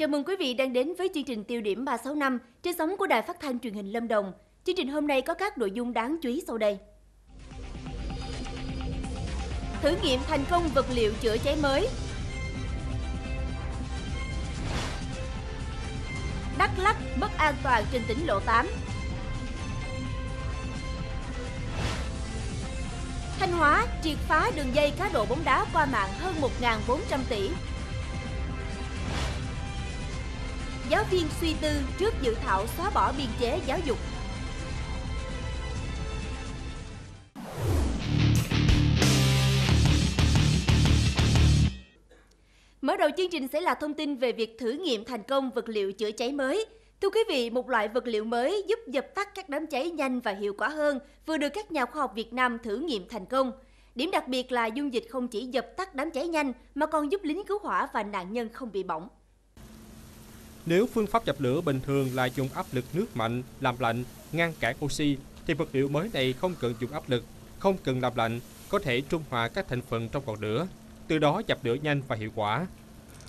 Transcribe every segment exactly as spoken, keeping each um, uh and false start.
Chào mừng quý vị đang đến với chương trình Tiêu điểm ba sáu năm trên sóng của Đài Phát thanh Truyền hình Lâm Đồng. Chương trình hôm nay có các nội dung đáng chú ý sau đây. Thử nghiệm thành công vật liệu chữa cháy mới. Đắk Lắk mất an toàn trên tỉnh lộ tám. Thanh Hóa triệt phá đường dây cá độ bóng đá qua mạng hơn một nghìn bốn trăm tỷ. Giáo viên suy tư trước dự thảo xóa bỏ biên chế giáo dục. Mở đầu chương trình sẽ là thông tin về việc thử nghiệm thành công vật liệu chữa cháy mới. Thưa quý vị, một loại vật liệu mới giúp dập tắt các đám cháy nhanh và hiệu quả hơn vừa được các nhà khoa học Việt Nam thử nghiệm thành công. Điểm đặc biệt là dung dịch không chỉ dập tắt đám cháy nhanh mà còn giúp lính cứu hỏa và nạn nhân không bị bỏng. Nếu phương pháp dập lửa bình thường là dùng áp lực nước mạnh làm lạnh, ngăn cản oxy, thì vật liệu mới này không cần dùng áp lực, không cần làm lạnh, có thể trung hòa các thành phần trong ngọn lửa, từ đó dập lửa nhanh và hiệu quả.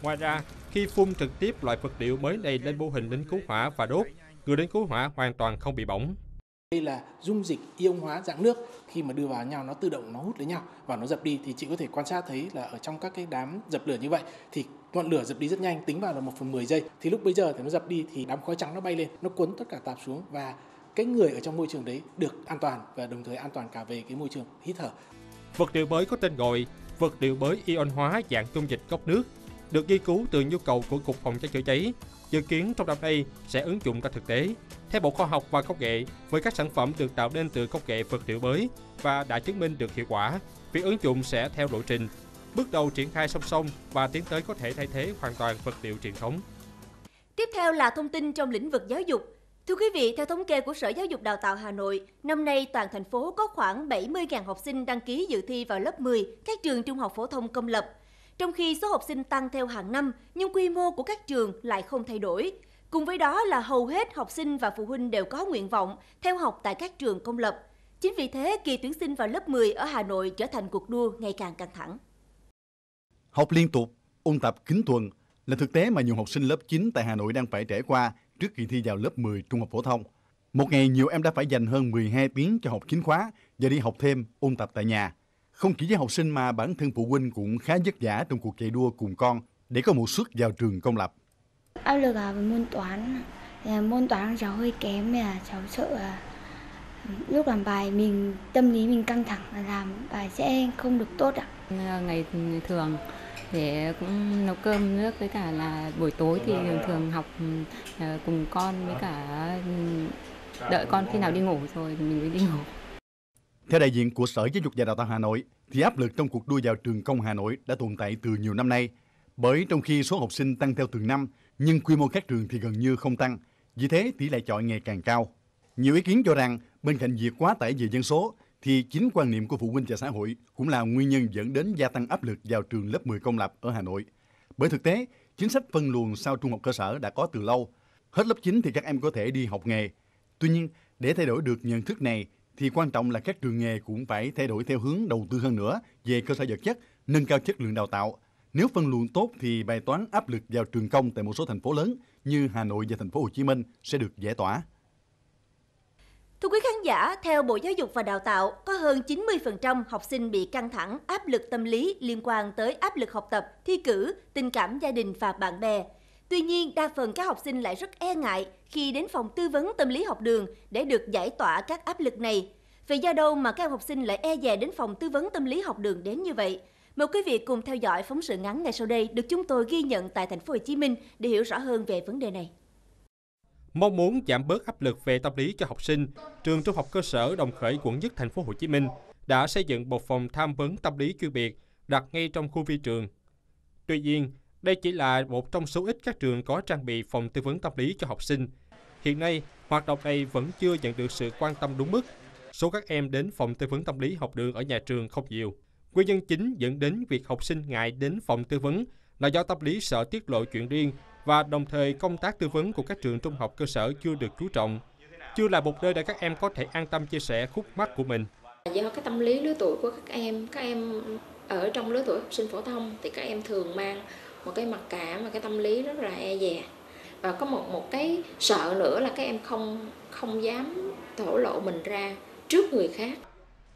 Ngoài ra, khi phun trực tiếp loại vật liệu mới này lên mô hình lính cứu hỏa và đốt, người lính cứu hỏa hoàn toàn không bị bỏng. Đây là dung dịch ion hóa dạng nước, khi mà đưa vào nhau nó tự động nó hút lấy nhau và nó dập đi, thì chị có thể quan sát thấy là ở trong các cái đám dập lửa như vậy thì ngọn lửa dập đi rất nhanh, tính vào là một phần mười giây. Thì lúc bây giờ thì nó dập đi thì đám khói trắng nó bay lên, nó cuốn tất cả tạp xuống và cái người ở trong môi trường đấy được an toàn và đồng thời an toàn cả về cái môi trường hít thở. Vật liệu mới có tên gọi vật liệu mới ion hóa dạng dung dịch gốc nước được nghiên cứu từ nhu cầu của Cục Phòng cháy chữa cháy, dự kiến trong năm nay sẽ ứng dụng ra thực tế. Theo Bộ Khoa học và Công nghệ, với các sản phẩm được tạo nên từ công nghệ vật liệu mới và đã chứng minh được hiệu quả, việc ứng dụng sẽ theo lộ trình. Bước đầu triển khai song song và tiến tới có thể thay thế hoàn toàn vật liệu truyền thống. Tiếp theo là thông tin trong lĩnh vực giáo dục. Thưa quý vị, theo thống kê của Sở Giáo dục Đào tạo Hà Nội, năm nay toàn thành phố có khoảng bảy mươi nghìn học sinh đăng ký dự thi vào lớp mười các trường trung học phổ thông công lập. Trong khi số học sinh tăng theo hàng năm, nhưng quy mô của các trường lại không thay đổi. Cùng với đó là hầu hết học sinh và phụ huynh đều có nguyện vọng theo học tại các trường công lập. Chính vì thế, kỳ tuyển sinh vào lớp mười ở Hà Nội trở thành cuộc đua ngày càng căng thẳng. Học liên tục, ôn tập kín tuần là thực tế mà nhiều học sinh lớp chín tại Hà Nội đang phải trải qua trước kỳ thi vào lớp mười trung học phổ thông. Một ngày nhiều em đã phải dành hơn mười hai tiếng cho học chính khóa và đi học thêm, ôn tập tại nhà. Không chỉ với học sinh mà bản thân phụ huynh cũng khá vất vả trong cuộc chạy đua cùng con để có một suất vào trường công lập. Áp lực là môn toán, môn toán cháu hơi kém nên là cháu sợ là lúc làm bài mình tâm lý mình căng thẳng là làm bài sẽ không được tốt ạ. Ngày thường thì cũng nấu cơm nước với cả là buổi tối thì thường thường học cùng con với cả đợi con khi nào đi ngủ rồi mình mới đi ngủ. Theo đại diện của Sở Giáo dục và Đào tạo Hà Nội, thì áp lực trong cuộc đua vào trường công Hà Nội đã tồn tại từ nhiều năm nay. Bởi trong khi số học sinh tăng theo từng năm, nhưng quy mô các trường thì gần như không tăng, vì thế tỷ lệ chọi ngày càng cao. Nhiều ý kiến cho rằng bên cạnh việc quá tải về dân số, thì chính quan niệm của phụ huynh và xã hội cũng là nguyên nhân dẫn đến gia tăng áp lực vào trường lớp mười công lập ở Hà Nội. Bởi thực tế, chính sách phân luồng sau trung học cơ sở đã có từ lâu. Hết lớp chín thì các em có thể đi học nghề. Tuy nhiên, để thay đổi được nhận thức này, thì quan trọng là các trường nghề cũng phải thay đổi theo hướng đầu tư hơn nữa về cơ sở vật chất, nâng cao chất lượng đào tạo. Nếu phân luồng tốt thì bài toán áp lực vào trường công tại một số thành phố lớn như Hà Nội và thành phố Hồ Chí Minh sẽ được giải tỏa. Thưa quý khán giả, theo Bộ Giáo dục và Đào tạo, có hơn chín mươi phần trăm học sinh bị căng thẳng, áp lực tâm lý liên quan tới áp lực học tập, thi cử, tình cảm gia đình và bạn bè. Tuy nhiên, đa phần các học sinh lại rất e ngại khi đến phòng tư vấn tâm lý học đường để được giải tỏa các áp lực này. Vậy do đâu mà các học sinh lại e dè đến phòng tư vấn tâm lý học đường đến như vậy? Mời quý vị cùng theo dõi phóng sự ngắn ngay sau đây được chúng tôi ghi nhận tại thành phố Hồ Chí Minh để hiểu rõ hơn về vấn đề này. Mong muốn giảm bớt áp lực về tâm lý cho học sinh, trường Trung học cơ sở Đồng Khởi, quận Nhất, thành phố Hồ Chí Minh đã xây dựng một phòng tham vấn tâm lý chuyên biệt đặt ngay trong khu vi trường. Tuy nhiên, đây chỉ là một trong số ít các trường có trang bị phòng tư vấn tâm lý cho học sinh. Hiện nay, hoạt động này vẫn chưa nhận được sự quan tâm đúng mức. Số các em đến phòng tư vấn tâm lý học đường ở nhà trường không nhiều. Nguyên nhân chính dẫn đến việc học sinh ngại đến phòng tư vấn là do tâm lý sợ tiết lộ chuyện riêng và đồng thời công tác tư vấn của các trường trung học cơ sở chưa được chú trọng, chưa là một nơi để các em có thể an tâm chia sẻ khúc mắc của mình. Do cái tâm lý lứa tuổi của các em, các em ở trong lứa tuổi học sinh phổ thông thì các em thường mang một cái mặc cảm và cái tâm lý rất là e dè. Và có một một cái sợ nữa là các em không không dám thổ lộ mình ra trước người khác.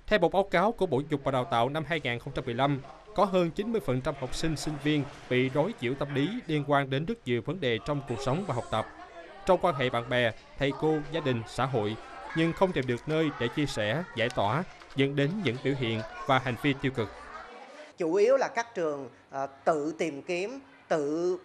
Theo một báo cáo của Bộ Giáo dục và Đào tạo năm hai nghìn không trăm mười lăm, có hơn chín mươi phần trăm học sinh, sinh viên bị rối nhiễu tâm lý liên quan đến rất nhiều vấn đề trong cuộc sống và học tập, trong quan hệ bạn bè, thầy cô, gia đình, xã hội, nhưng không tìm được nơi để chia sẻ, giải tỏa, dẫn đến những biểu hiện và hành vi tiêu cực. Chủ yếu là các trường uh, tự tìm kiếm, tự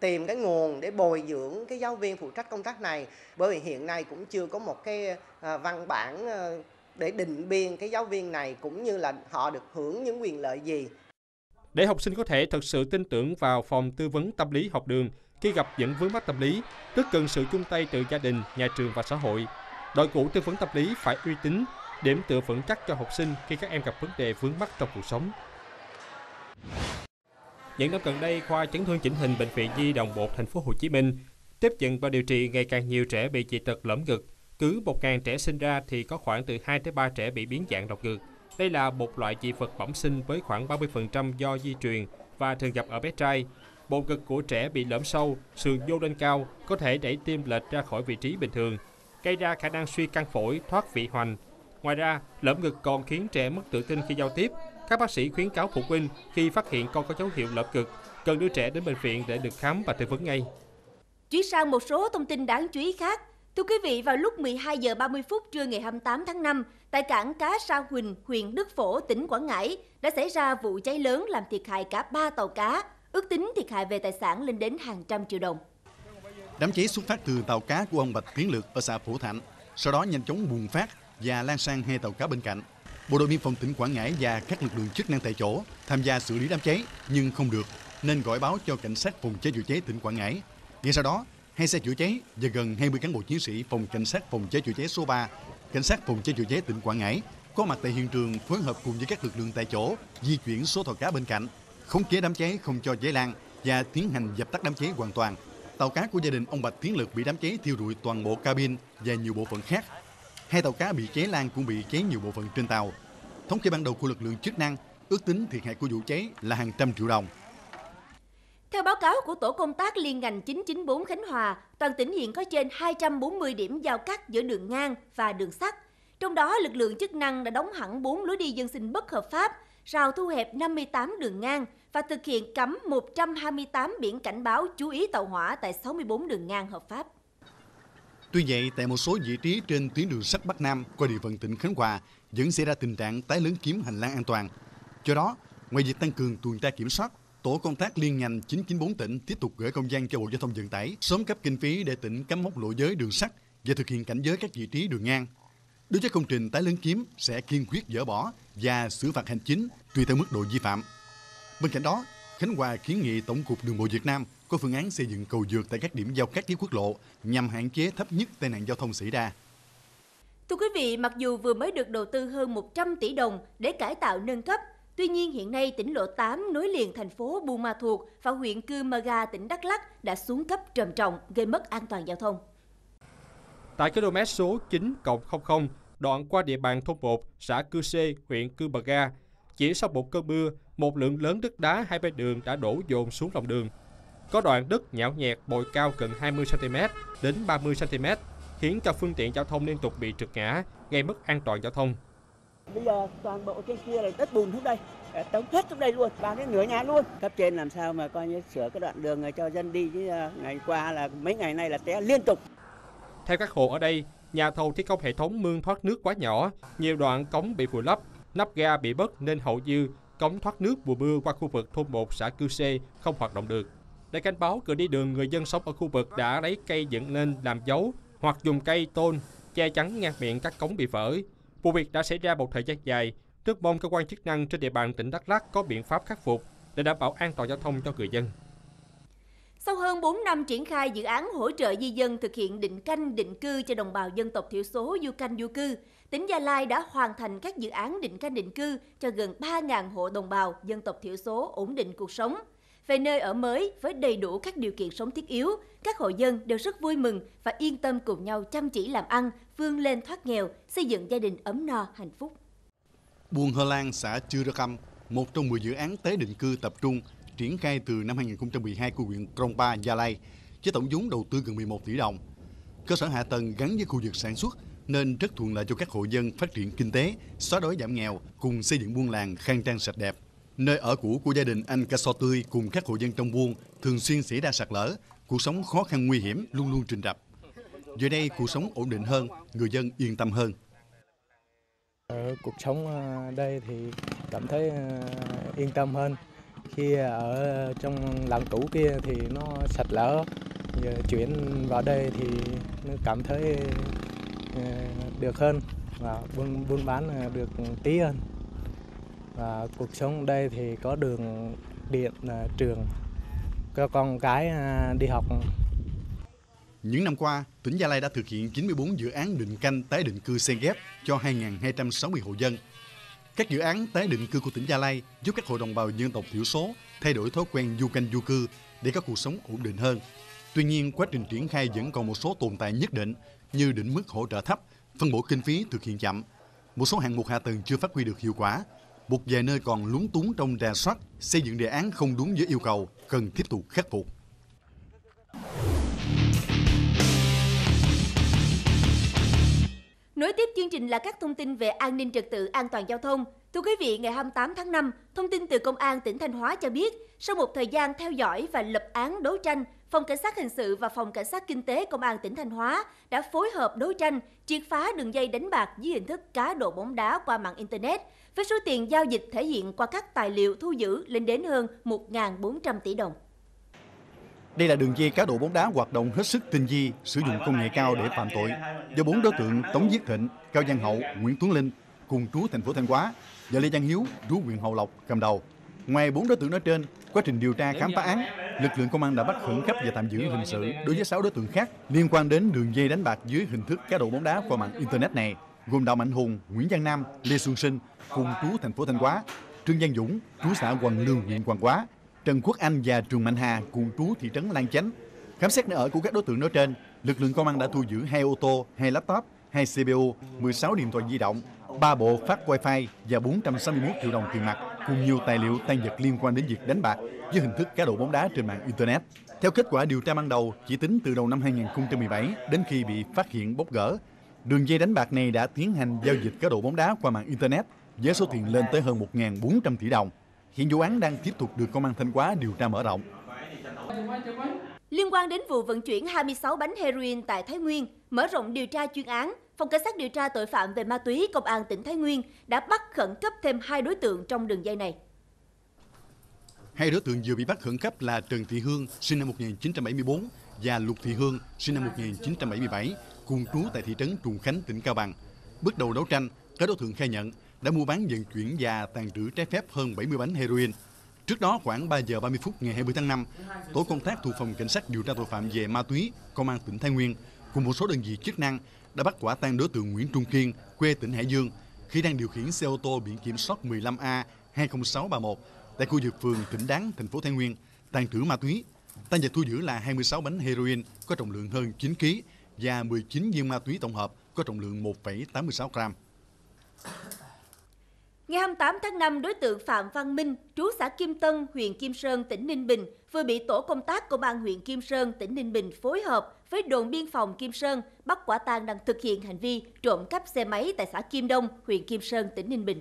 tìm cái nguồn để bồi dưỡng cái giáo viên phụ trách công tác này, bởi vì hiện nay cũng chưa có một cái uh, văn bản uh, để định biên cái giáo viên này cũng như là họ được hưởng những quyền lợi gì. Để học sinh có thể thực sự tin tưởng vào phòng tư vấn tâm lý học đường khi gặp những vướng mắc tâm lý, rất cần sự chung tay từ gia đình, nhà trường và xã hội. Đội ngũ tư vấn tâm lý phải uy tín, điểm tựa vững chắc cho học sinh khi các em gặp vấn đề vướng mắc trong cuộc sống. Những năm gần đây, khoa chấn thương chỉnh hình bệnh viện Nhi đồng một thành phố Hồ Chí Minh tiếp nhận và điều trị ngày càng nhiều trẻ bị dị tật lõm ngực. Cứ một nghìn trẻ sinh ra thì có khoảng từ hai tới ba trẻ bị biến dạng độc ngực. Đây là một loại dị vật bẩm sinh với khoảng ba mươi phần trăm do di truyền và thường gặp ở bé trai. Bộ ngực của trẻ bị lõm sâu, sườn nhô lên cao, có thể đẩy tim lệch ra khỏi vị trí bình thường, gây ra khả năng suy căn phổi, thoát vị hoành. Ngoài ra, lõm ngực còn khiến trẻ mất tự tin khi giao tiếp. Các bác sĩ khuyến cáo phụ huynh khi phát hiện con có dấu hiệu lõm ngực, cần đưa trẻ đến bệnh viện để được khám và tư vấn ngay. Chuyển sang một số thông tin đáng chú ý khác. Thưa quý vị, vào lúc mười hai giờ ba mươi phút trưa ngày hai mươi tám tháng năm, tại cảng cá Sa Huỳnh, huyện Đức Phổ, tỉnh Quảng Ngãi đã xảy ra vụ cháy lớn làm thiệt hại cả ba tàu cá, ước tính thiệt hại về tài sản lên đến hàng trăm triệu đồng. Đám cháy xuất phát từ tàu cá của ông Bạch Tiến Lược ở xã Phổ Thạnh, sau đó nhanh chóng bùng phát và lan sang hai tàu cá bên cạnh. Bộ đội biên phòng tỉnh Quảng Ngãi và các lực lượng chức năng tại chỗ tham gia xử lý đám cháy nhưng không được nên gọi báo cho cảnh sát phòng cháy chữa cháy tỉnh Quảng Ngãi. Ngay sau đó, hai xe chữa cháy và gần hai mươi cán bộ chiến sĩ phòng cảnh sát phòng cháy chữa cháy số ba, cảnh sát phòng cháy chữa cháy tỉnh Quảng Ngãi có mặt tại hiện trường phối hợp cùng với các lực lượng tại chỗ di chuyển số tàu cá bên cạnh, khống chế đám cháy không cho cháy lan và tiến hành dập tắt đám cháy hoàn toàn. Tàu cá của gia đình ông Bạch Tiến Lực bị đám cháy thiêu rụi toàn bộ cabin và nhiều bộ phận khác. Hai tàu cá bị cháy lan cũng bị cháy nhiều bộ phận trên tàu. Thống kê ban đầu của lực lượng chức năng, ước tính thiệt hại của vụ cháy là hàng trăm triệu đồng. Theo báo cáo của Tổ công tác liên ngành chín chín bốn Khánh Hòa, toàn tỉnh hiện có trên hai trăm bốn mươi điểm giao cắt giữa đường ngang và đường sắt. Trong đó, lực lượng chức năng đã đóng hẳn bốn lối đi dân sinh bất hợp pháp, rào thu hẹp năm mươi tám đường ngang và thực hiện cấm một trăm hai mươi tám biển cảnh báo chú ý tàu hỏa tại sáu mươi bốn đường ngang hợp pháp. Tuy vậy, tại một số vị trí trên tuyến đường sắt Bắc Nam qua địa phận tỉnh Khánh Hòa vẫn xảy ra tình trạng tái lấn chiếm hành lang an toàn. Do đó, ngoài việc tăng cường tuần tra kiểm soát, Tổ công tác liên ngành chín chín bốn tỉnh tiếp tục gửi công văn cho Bộ Giao thông Vận tải sớm cấp kinh phí để tỉnh cắm mốc lộ giới đường sắt và thực hiện cảnh giới các vị trí đường ngang. Đối với công trình tái lấn chiếm sẽ kiên quyết dỡ bỏ và xử phạt hành chính tùy theo mức độ vi phạm. Bên cạnh đó, Khánh Hòa kiến nghị Tổng cục Đường bộ Việt Nam có phương án xây dựng cầu vượt tại các điểm giao cắt với quốc lộ nhằm hạn chế thấp nhất tai nạn giao thông xảy ra. Thưa quý vị, mặc dù vừa mới được đầu tư hơn một trăm tỷ đồng để cải tạo nâng cấp, tuy nhiên hiện nay tỉnh lộ tám nối liền thành phố Buôn Ma Thuột và huyện Cư M'gar tỉnh Đắk Lắk đã xuống cấp trầm trọng, gây mất an toàn giao thông. Tại km số chín cộng không không, đoạn qua địa bàn thôn một, xã Cư Cê, huyện Cư M'gar, chỉ sau một cơn mưa, một lượng lớn đất đá hai bên đường đã đổ dồn xuống lòng đường. Có đoạn đất nhão nhẹt bồi cao gần hai mươi xăng-ti-mét đến ba mươi xăng-ti-mét, khiến các phương tiện giao thông liên tục bị trượt ngã, gây mất an toàn giao thông. Bây giờ toàn bộ trên kia là đất bùn xuống đây, tống hết xuống đây luôn, bán đến nửa nhà luôn. Cấp trên làm sao mà coi như sửa cái đoạn đường cho dân đi, chứ ngày qua là mấy ngày nay là té liên tục. Theo các hộ ở đây, nhà thầu thi công hệ thống mương thoát nước quá nhỏ, nhiều đoạn cống bị vùi lấp, nắp ga bị bớt nên hậu dư cống thoát nước mùa mưa qua khu vực thôn một xã Cư Cê không hoạt động được. Để cảnh báo cửa đi đường, người dân sống ở khu vực đã lấy cây dựng lên làm dấu hoặc dùng cây tôn che chắn ngang miệng các cống bị vỡ. Vụ việc đã xảy ra một thời gian dài, rất mong cơ quan chức năng trên địa bàn tỉnh Đắk Lắk có biện pháp khắc phục để đảm bảo an toàn giao thông cho người dân. Sau hơn bốn năm triển khai dự án hỗ trợ di dân thực hiện định canh định cư cho đồng bào dân tộc thiểu số du canh du cư, tỉnh Gia Lai đã hoàn thành các dự án định canh định cư cho gần ba nghìn hộ đồng bào dân tộc thiểu số ổn định cuộc sống. Về nơi ở mới với đầy đủ các điều kiện sống thiết yếu, các hộ dân đều rất vui mừng và yên tâm cùng nhau chăm chỉ làm ăn, vươn lên thoát nghèo, xây dựng gia đình ấm no, hạnh phúc. Buôn Hơ Lan, xã Chư Rơ Khâm, một trong mười dự án tái định cư tập trung triển khai từ năm hai nghìn không trăm mười hai của huyện Krông Pa, Gia Lai, với tổng vốn đầu tư gần mười một tỷ đồng. Cơ sở hạ tầng gắn với khu vực sản xuất nên rất thuận lợi cho các hộ dân phát triển kinh tế, xóa đói giảm nghèo, cùng xây dựng buôn làng khang trang sạch đẹp. Nơi ở cũ của gia đình anh Ca So Tươi cùng các hộ dân trong buôn thường xuyên xảy ra sạt lở, cuộc sống khó khăn nguy hiểm luôn luôn rình rập. Giờ đây cuộc sống ổn định hơn, người dân yên tâm hơn. Ở cuộc sống đây thì cảm thấy yên tâm hơn. Khi ở trong làng cũ kia thì nó sạt lở, giờ chuyển vào đây thì nó cảm thấy được hơn và buôn buôn bán được tí hơn. Và cuộc sống đây thì có đường, điện, trường, cho con cái đi học. Những năm qua, tỉnh Gia Lai đã thực hiện chín mươi bốn dự án định canh tái định cư xen ghép cho hai nghìn hai trăm sáu mươi hộ dân. Các dự án tái định cư của tỉnh Gia Lai giúp các hộ đồng bào dân tộc thiểu số thay đổi thói quen du canh du cư để có cuộc sống ổn định hơn. Tuy nhiên, quá trình triển khai vẫn còn một số tồn tại nhất định như định mức hỗ trợ thấp, phân bổ kinh phí thực hiện chậm, một số hạng mục hạ tầng chưa phát huy được hiệu quả, một vài nơi còn lúng túng trong rà soát, xây dựng đề án không đúng với yêu cầu, cần tiếp tục khắc phục. Nối tiếp chương trình là các thông tin về an ninh trật tự, an toàn giao thông. Thưa quý vị, ngày hai mươi tám tháng năm, thông tin từ Công an tỉnh Thanh Hóa cho biết, sau một thời gian theo dõi và lập án đấu tranh, Phòng Cảnh sát Hình sự và Phòng Cảnh sát Kinh tế Công an tỉnh Thanh Hóa đã phối hợp đấu tranh, triệt phá đường dây đánh bạc dưới hình thức cá độ bóng đá qua mạng Internet, với số tiền giao dịch thể hiện qua các tài liệu thu giữ lên đến hơn một nghìn bốn trăm tỷ đồng. Đây là đường dây cá độ bóng đá hoạt động hết sức tinh vi, sử dụng công nghệ cao để phạm tội, do bốn đối tượng Tống Viết Thịnh, Cao Văn Hậu, Nguyễn Tuấn Linh cùng trú thành phố Thanh Hóa và Lê Văn Hiếu, trú huyện Hậu Lộc cầm đầu. Ngoài bốn đối tượng nói trên, quá trình điều tra khám phá án, lực lượng công an đã bắt khẩn cấp và tạm giữ hình sự đối với sáu đối tượng khác liên quan đến đường dây đánh bạc dưới hình thức cá độ bóng đá qua mạng Internet này, gồm Đào Mạnh Hùng, Nguyễn Văn Nam, Lê Xuân Sinh cùng trú thành phố Thanh Hóa, Trương Văn Dũng, trú xã Hoàng Lương, huyện Hoàng Hóa, Trần Quốc Anh và Trường Mạnh Hà cùng trú thị trấn Lang Chánh. Khám xét nơi ở của các đối tượng nói trên, lực lượng công an đã thu giữ hai ô tô, hai laptop, hai xê pê u, mười sáu điện thoại di động, ba bộ phát wifi và bốn trăm sáu mươi mốt triệu đồng tiền mặt, cùng nhiều tài liệu tang vật liên quan đến việc đánh bạc với hình thức cá độ bóng đá trên mạng Internet. Theo kết quả điều tra ban đầu, chỉ tính từ đầu năm hai nghìn không trăm mười bảy đến khi bị phát hiện bóc gỡ, đường dây đánh bạc này đã tiến hành giao dịch cá độ bóng đá qua mạng Internet với số tiền lên tới hơn một nghìn bốn trăm tỷ đồng. Hiện vụ án đang tiếp tục được Công an Thanh Hóa điều tra mở rộng. Liên quan đến vụ vận chuyển hai mươi sáu bánh heroin tại Thái Nguyên, mở rộng điều tra chuyên án, Phòng Cảnh sát điều tra tội phạm về ma túy Công an tỉnh Thái Nguyên đã bắt khẩn cấp thêm hai đối tượng trong đường dây này. Hai đối tượng vừa bị bắt khẩn cấp là Trần Thị Hương, sinh năm một nghìn chín trăm bảy mươi tư, và Lục Thị Hương, sinh năm một nghìn chín trăm bảy mươi bảy, cùng trú tại thị trấn Trùng Khánh, tỉnh Cao Bằng. Bước đầu đấu tranh, các đối tượng khai nhận đã mua bán, vận chuyển và tàng trữ trái phép hơn bảy mươi bánh heroin. Trước đó khoảng ba giờ ba mươi phút ngày hai mươi tháng năm, tổ công tác thuộc Phòng Cảnh sát điều tra tội phạm về ma túy Công an tỉnh Thái Nguyên cùng một số đơn vị chức năng đã bắt quả tang đối tượng Nguyễn Trung Kiên, quê tỉnh Hải Dương, khi đang điều khiển xe ô tô biển kiểm soát mười lăm A hai không sáu ba mốt tại khu vực phường Thịnh Đáng, thành phố Thái Nguyên, tàng trữ ma túy. Tang vật thu giữ là hai mươi sáu bánh heroin có trọng lượng hơn chín ki lô gam và mười chín viên ma túy tổng hợp có trọng lượng một phẩy tám mươi sáu gram. Ngày hai mươi tám tháng năm, đối tượng Phạm Văn Minh, trú xã Kim Tân, huyện Kim Sơn, tỉnh Ninh Bình, vừa bị tổ công tác Công an huyện Kim Sơn, tỉnh Ninh Bình phối hợp với đồn biên phòng Kim Sơn bắt quả tang đang thực hiện hành vi trộm cắp xe máy tại xã Kim Đông, huyện Kim Sơn, tỉnh Ninh Bình.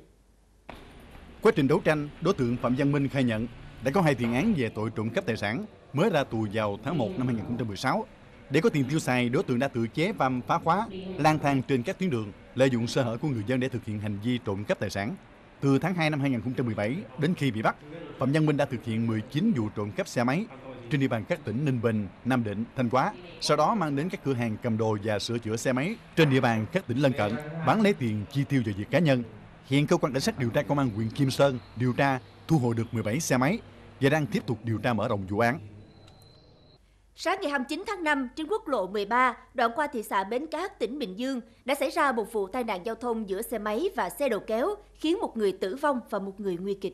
Quá trình đấu tranh, đối tượng Phạm Văn Minh khai nhận đã có hai tiền án về tội trộm cắp tài sản, mới ra tù vào tháng một năm hai nghìn không trăm mười sáu. Để có tiền tiêu xài, đối tượng đã tự chế vam phá khóa, lang thang trên các tuyến đường, lợi dụng sơ hở của người dân để thực hiện hành vi trộm cắp tài sản. Từ tháng hai năm hai nghìn không trăm mười bảy đến khi bị bắt, Phạm Văn Minh đã thực hiện mười chín vụ trộm cắp xe máy trên địa bàn các tỉnh Ninh Bình, Nam Định, Thanh Hóa, sau đó mang đến các cửa hàng cầm đồ và sửa chữa xe máy trên địa bàn các tỉnh lân cận, bán lấy tiền chi tiêu vào việc cá nhân. Hiện cơ quan cảnh sát điều tra Công an huyện Kim Sơn điều tra thu hồi được mười bảy xe máy và đang tiếp tục điều tra mở rộng vụ án. Sáng ngày hai mươi chín tháng năm, trên quốc lộ mười ba, đoạn qua thị xã Bến Cát, tỉnh Bình Dương, đã xảy ra một vụ tai nạn giao thông giữa xe máy và xe đầu kéo, khiến một người tử vong và một người nguy kịch.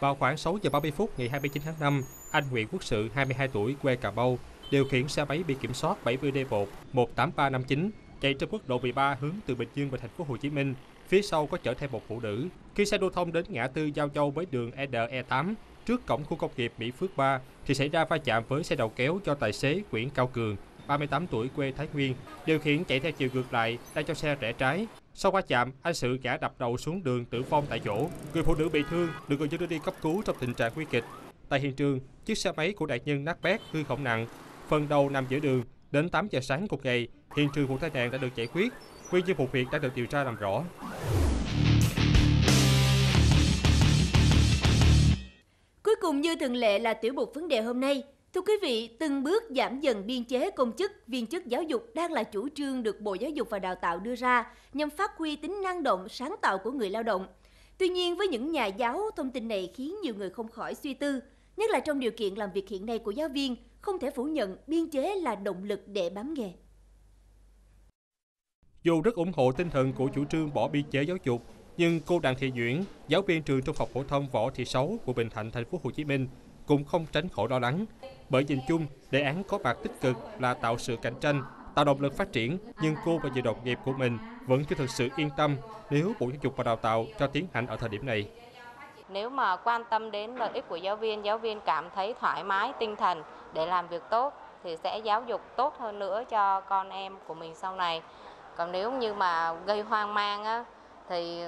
Vào khoảng sáu giờ ba mươi phút ngày hai mươi chín tháng năm, anh Nguyễn Quốc Sự, hai mươi hai tuổi, quê Cà Mau, điều khiển xe máy bị kiểm soát bảy mươi D một một tám ba năm chín, chạy trên quốc lộ mười ba hướng từ Bình Dương về thành phố Hồ Chí Minh. Phía sau có chở theo một phụ nữ. Khi xe lưu thông đến ngã tư giao nhau với đường N E tám, trước cổng khu công nghiệp Mỹ Phước ba thì xảy ra va chạm với xe đầu kéo do tài xế Nguyễn Cao Cường, ba mươi tám tuổi, quê Thái Nguyên, điều khiển chạy theo chiều ngược lại, đang cho xe rẽ trái. Sau va chạm, anh Sự ngã đập đầu xuống đường tử vong tại chỗ. Người phụ nữ bị thương được người dân đưa đi cấp cứu trong tình trạng nguy kịch. Tại hiện trường, chiếc xe máy của nạn nhân nát bét, hư hỏng nặng, phần đầu nằm giữa đường. Đến tám giờ sáng cùng ngày, hiện trường vụ tai nạn đã được giải quyết. Nguyên nhân vụ việc đã được điều tra làm rõ. Cuối cùng như thường lệ là tiểu mục vấn đề hôm nay. Thưa quý vị, từng bước giảm dần biên chế công chức, viên chức giáo dục đang là chủ trương được Bộ Giáo dục và Đào tạo đưa ra nhằm phát huy tính năng động, sáng tạo của người lao động. Tuy nhiên, với những nhà giáo, thông tin này khiến nhiều người không khỏi suy tư, nhất là trong điều kiện làm việc hiện nay của giáo viên, không thể phủ nhận biên chế là động lực để bám nghề. Dù rất ủng hộ tinh thần của chủ trương bỏ biên chế giáo dục, nhưng cô Đặng Thị Duyển, giáo viên trường Trung học phổ thông Võ Thị Sáu của Bình Thạnh, thành phố Hồ Chí Minh, cũng không tránh khỏi lo lắng. Bởi nhìn chung, đề án có mặt tích cực là tạo sự cạnh tranh, tạo động lực phát triển, nhưng cô và nhiều đồng nghiệp của mình vẫn chưa thực sự yên tâm nếu Bộ Giáo dục và Đào tạo cho tiến hành ở thời điểm này. Nếu mà quan tâm đến lợi ích của giáo viên, giáo viên cảm thấy thoải mái tinh thần để làm việc tốt thì sẽ giáo dục tốt hơn nữa cho con em của mình sau này. Còn nếu như mà gây hoang mang á, thì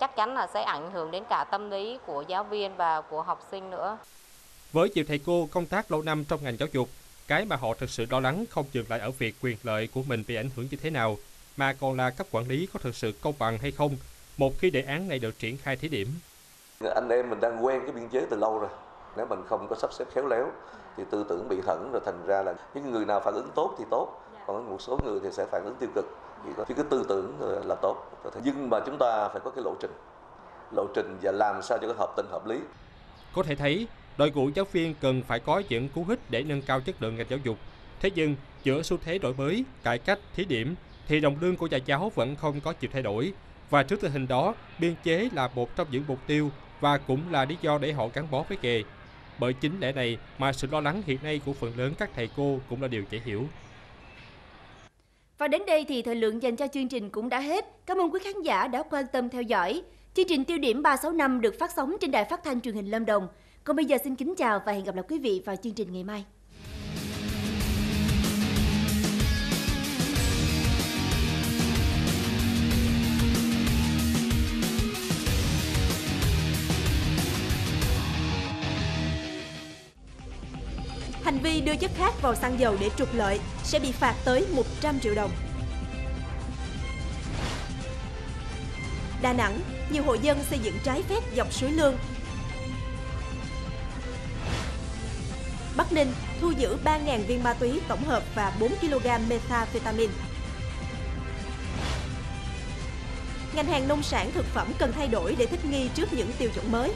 chắc chắn là sẽ ảnh hưởng đến cả tâm lý của giáo viên và của học sinh nữa. Với nhiều thầy cô công tác lâu năm trong ngành giáo dục, cái mà họ thực sự lo lắng không dừng lại ở việc quyền lợi của mình bị ảnh hưởng như thế nào, mà còn là cấp quản lý có thực sự công bằng hay không một khi đề án này được triển khai thí điểm. Anh em mình đang quen cái biên chế từ lâu rồi, nếu mình không có sắp xếp khéo léo thì tư tưởng bị hỏng rồi, thành ra là những người nào phản ứng tốt thì tốt, còn một số người thì sẽ phản ứng tiêu cực. Chứ cái tư tưởng là tốt, nhưng mà chúng ta phải có cái lộ trình, lộ trình và làm sao cho nó hợp tình hợp lý. Có thể thấy đội ngũ giáo viên cần phải có những cú hích để nâng cao chất lượng ngành giáo dục. Thế nhưng giữa xu thế đổi mới, cải cách, thí điểm thì đồng lương của nhà giáo vẫn không có chịu thay đổi. Và trước tình hình đó, biên chế là một trong những mục tiêu và cũng là lý do để họ gắn bó với nghề. Bởi chính lẽ này mà sự lo lắng hiện nay của phần lớn các thầy cô cũng là điều dễ hiểu. Và đến đây thì thời lượng dành cho chương trình cũng đã hết. Cảm ơn quý khán giả đã quan tâm theo dõi. Chương trình Tiêu điểm ba sáu năm được phát sóng trên Đài Phát thanh Truyền hình Lâm Đồng. Còn bây giờ xin kính chào và hẹn gặp lại quý vị vào chương trình ngày mai. Hành vi đưa chất khác vào xăng dầu để trục lợi sẽ bị phạt tới một trăm triệu đồng. Đà Nẵng, nhiều hộ dân xây dựng trái phép dọc suối Lương. Bắc Ninh thu giữ ba nghìn viên ma túy tổng hợp và bốn ki lô gam methamphetamine. Ngành hàng nông sản thực phẩm cần thay đổi để thích nghi trước những tiêu chuẩn mới.